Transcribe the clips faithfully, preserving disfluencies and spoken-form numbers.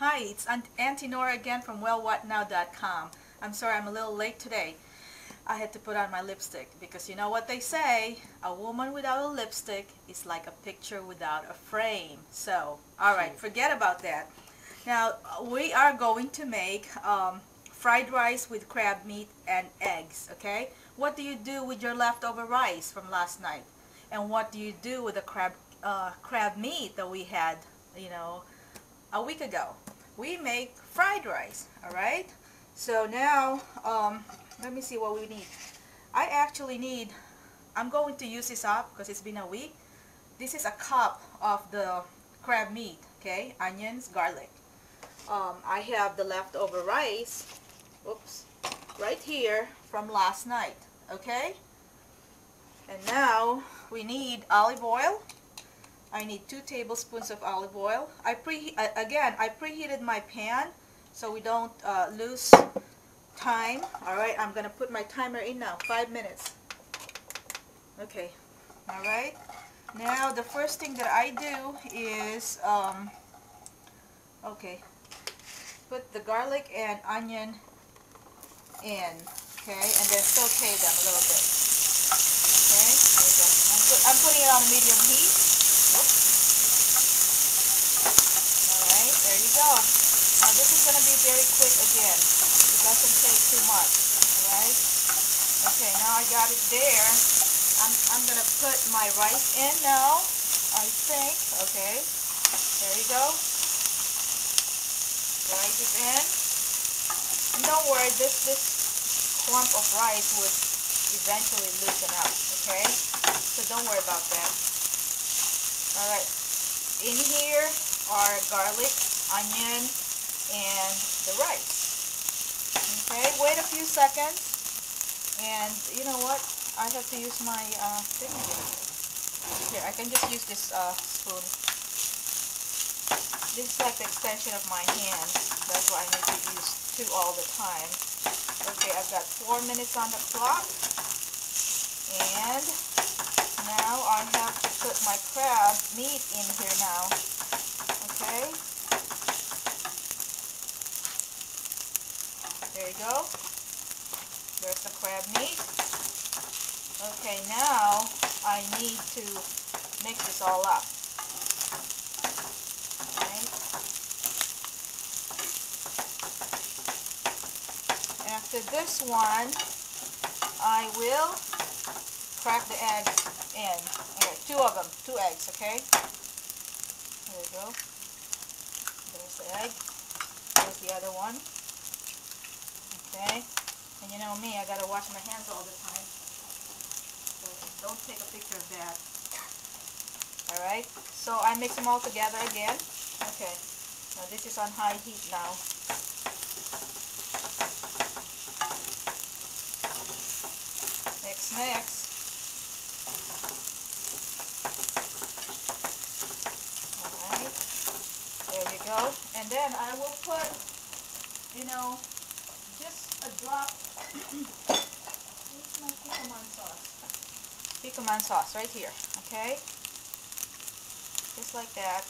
Hi, it's Auntie Nora again from well what now dot com. I'm sorry I'm a little late today. I had to put on my lipstick because you know what they say, a woman without a lipstick is like a picture without a frame. So, alright, forget about that. Now, we are going to make um, fried rice with crab meat and eggs, okay? What do you do with your leftover rice from last night? And what do you do with the crab, uh, crab meat that we had, you know, a week ago? We make fried rice. All right, so now um, let me see what we need. I actually need, I'm going to use this up because it's been a week. This is a cup of the crab meat, okay, onions, garlic. um, I have the leftover rice, oops, right here from last night, okay? And now we need olive oil. I need two tablespoons of olive oil. I pre again, I preheated my pan so we don't uh, lose time. All right, I'm gonna put my timer in now. Five minutes. Okay. All right. Now the first thing that I do is um, okay, put the garlic and onion in. Okay, and then saute them a little bit. Okay. There you go. I'm, put, I'm putting it on medium heat. Now this is going to be very quick again. It doesn't take too much, alright? Okay, now I got it there. I'm, I'm going to put my rice in now, I think. Okay, there you go. The rice is in. And don't worry, this, this clump of rice would eventually loosen up, okay? So don't worry about that. Alright, in here are garlic, onion, and the rice. Okay, wait a few seconds, and you know what, I have to use my uh, thing again. Here, I can just use this uh, spoon. This is like the extension of my hand, that's why I need to use two all the time. Okay, I've got four minutes on the clock, and now I have to put my crab meat in here now. Okay. There you go. There's the crab meat. Okay, now I need to mix this all up. Right. After this one, I will crack the eggs in. Here, two of them, two eggs, okay? There you go. There's the egg. There's the other one. Okay, and you know me, I gotta wash my hands all the time, so don't take a picture of that. All right, so I mix them all together again. Okay, now this is on high heat now. Mix, mix. All right, there you go. And then I will put, you know, just a drop. Here's my pikkoman sauce. Pikkoman sauce right here. Okay. Just like that.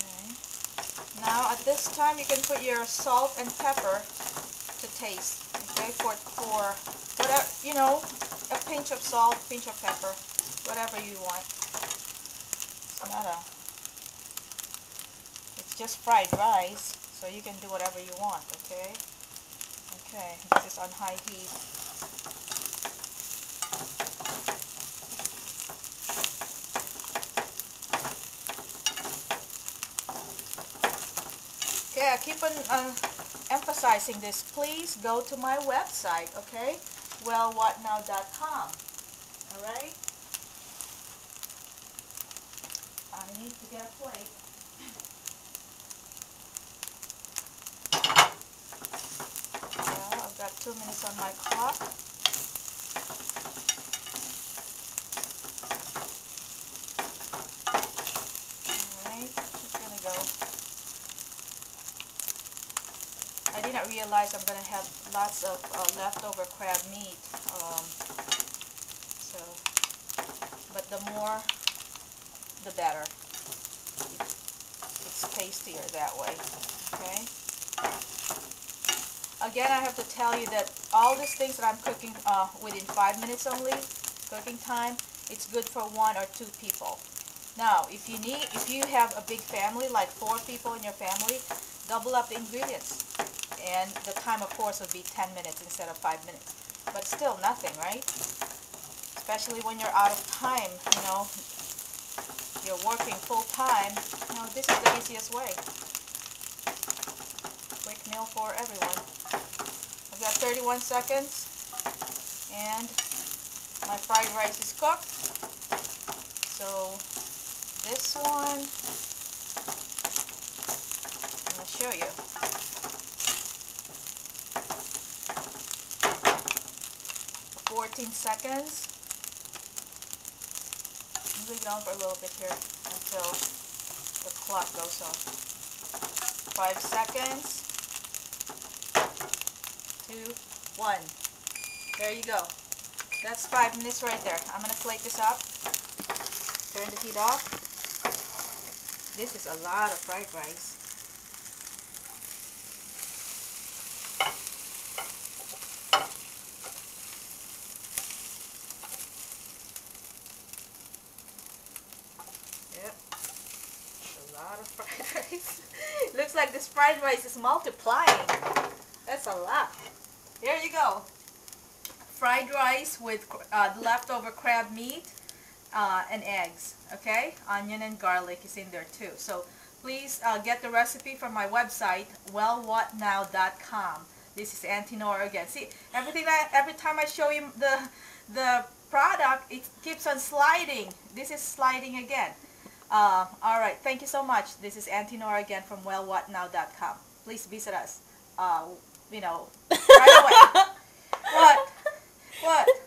Okay. Now at this time you can put your salt and pepper to taste. Okay, for for whatever, you know, a pinch of salt, pinch of pepper, whatever you want. It's not a just fried rice, so you can do whatever you want, okay? Okay, this is on high heat. Okay, I keep on uh, emphasizing this. Please go to my website, okay? well what now dot com, alright? I need to get a plate. Two minutes on my clock. Alright, just gonna go. I did not realize I'm gonna have lots of uh, leftover crab meat. Um, so, but the more that way, okay? Again, I have to tell you that all these things that I'm cooking uh, within five minutes only, cooking time, it's good for one or two people. Now, if you need, if you have a big family, like four people in your family, double up the ingredients. And the time, of course, would be ten minutes instead of five minutes. But still nothing, right? Especially when you're out of time, you know, you're working full time, you know, this is the easiest way. Quick meal for everyone. I've got thirty-one seconds, and my fried rice is cooked. So this one, I'm going to show you. fourteen seconds. Leave it on for a little bit here until the clock goes off. Five seconds. Two, one. There you go. That's five minutes right there. I'm gonna plate this up. Turn the heat off. This is a lot of fried rice. Looks like this fried rice is multiplying. That's a lot. There you go. Fried rice with uh, the leftover crab meat uh, and eggs. Okay? Onion and garlic is in there too. So please uh, get the recipe from my website, well what now dot com. This is Auntie Nora again. See, everything I, every time I show you the, the product, it keeps on sliding. This is sliding again. Uh, all right, thank you so much. This is Auntie Nora again from well what now dot com. Please visit us, uh, you know, right away. What? What?